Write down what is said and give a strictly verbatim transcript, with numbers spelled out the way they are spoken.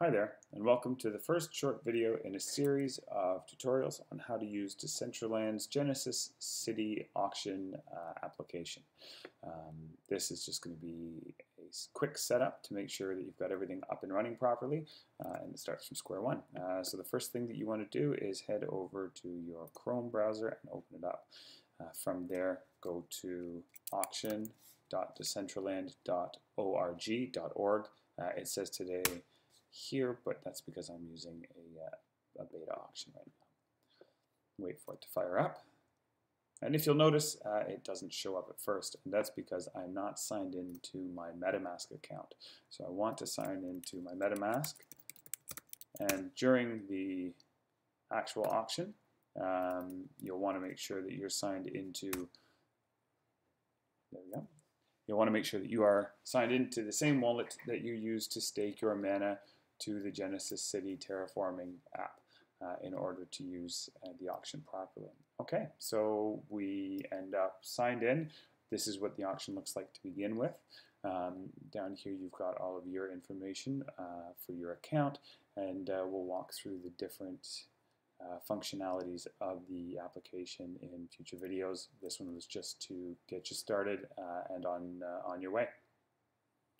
Hi there, and welcome to the first short video in a series of tutorials on how to use Decentraland's Genesis City Auction uh, application. Um, this is just going to be a quick setup to make sure that you've got everything up and running properly, uh, and it starts from square one. Uh, so the first thing that you want to do is head over to your Chrome browser and open it up. Uh, from there, go to auction dot decentraland dot org. Uh, it says today here, but that's because I'm using a, uh, a beta auction right now. Wait for it to fire up. And if you'll notice, uh, it doesn't show up at first, and that's because I'm not signed into my MetaMask account. So I want to sign into my MetaMask, and during the actual auction, um, you'll want to make sure that you're signed into, there we go. You'll want to make sure that you are signed into the same wallet that you use to stake your mana to the Genesis City Terraforming app uh, in order to use uh, the auction properly. Okay, so we end up signed in. This is what the auction looks like to begin with. Um, down here you've got all of your information uh, for your account, and uh, we'll walk through the different uh, functionalities of the application in future videos. This one was just to get you started uh, and on, uh, on your way.